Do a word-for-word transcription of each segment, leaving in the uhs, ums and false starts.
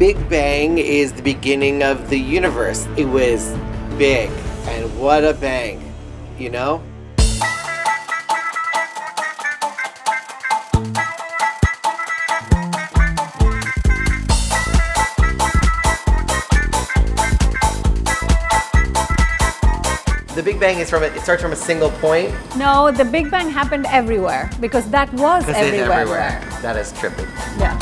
Big Bang is the beginning of the universe. It was big, and what a bang, you know? The Big Bang is from, it starts from a single point? No, the Big Bang happened everywhere, because that was everywhere. everywhere. That is trippy. Yeah.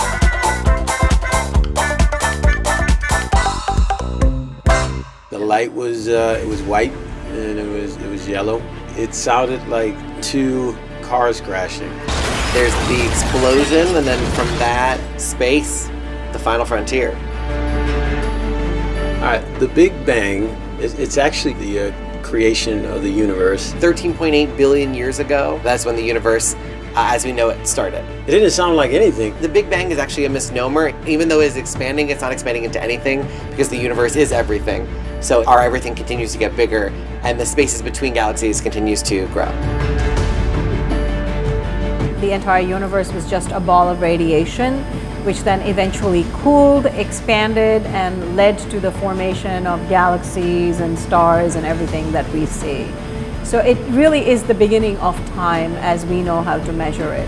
The light was, uh, it was white, and it was, it was yellow. It sounded like two cars crashing. There's the explosion, and then from that, space, the final frontier. All right, the Big Bang, is, it's actually the uh, creation of the universe. thirteen point eight billion years ago, that's when the universe uh, as we know it started. It didn't sound like anything. The Big Bang is actually a misnomer. Even though it's expanding, it's not expanding into anything because the universe is everything. So our everything continues to get bigger and the spaces between galaxies continues to grow. The entire universe was just a ball of radiation, which then eventually cooled, expanded, and led to the formation of galaxies and stars and everything that we see. So it really is the beginning of time as we know how to measure it.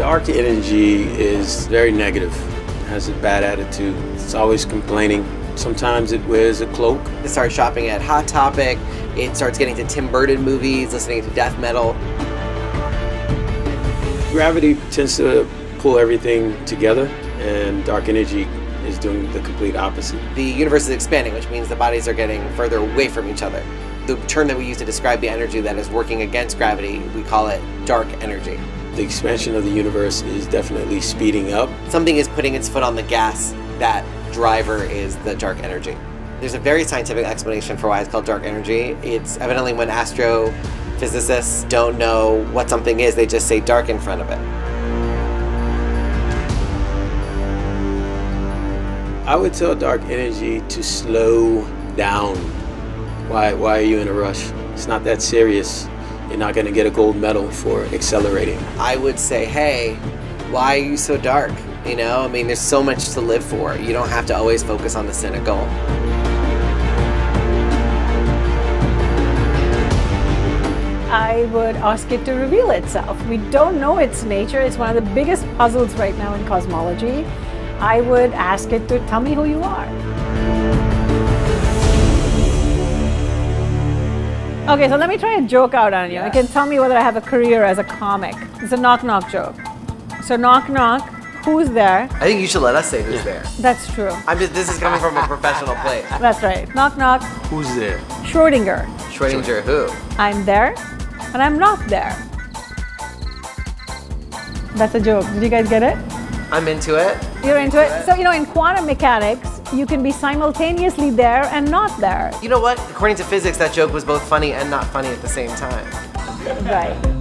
Dark energy is very negative, it has a bad attitude, it's always complaining. Sometimes it wears a cloak. It starts shopping at Hot Topic, it starts getting to Tim Burton movies, listening to death metal. Gravity tends to pull everything together, and dark energy is doing the complete opposite. The universe is expanding, which means the bodies are getting further away from each other. The term that we use to describe the energy that is working against gravity, we call it dark energy. The expansion of the universe is definitely speeding up. Something is putting its foot on the gas. That driver is the dark energy. There's a very scientific explanation for why it's called dark energy. It's evidently when astro physicists don't know what something is, they just say dark in front of it. I would tell dark energy to slow down. Why, why are you in a rush? It's not that serious. You're not going to get a gold medal for accelerating. I would say, hey, why are you so dark? You know, I mean, there's so much to live for. You don't have to always focus on the cynical. I would ask it to reveal itself. We don't know its nature. It's one of the biggest puzzles right now in cosmology. I would ask it to tell me who you are. Okay, so let me try a joke out on you. Yeah. You can tell me whether I have a career as a comic. It's a knock-knock joke. So knock-knock, who's there? I think you should let us say who's there. That's true. I'm just, this is coming from a professional place. That's right. Knock-knock. Who's there? Schrodinger. Schrodinger who? I'm there. And I'm not there. That's a joke. Did you guys get it? I'm into it. You're into, into it? it? So, you know, in quantum mechanics, you can be simultaneously there and not there. You know what? According to physics, that joke was both funny and not funny at the same time. Right.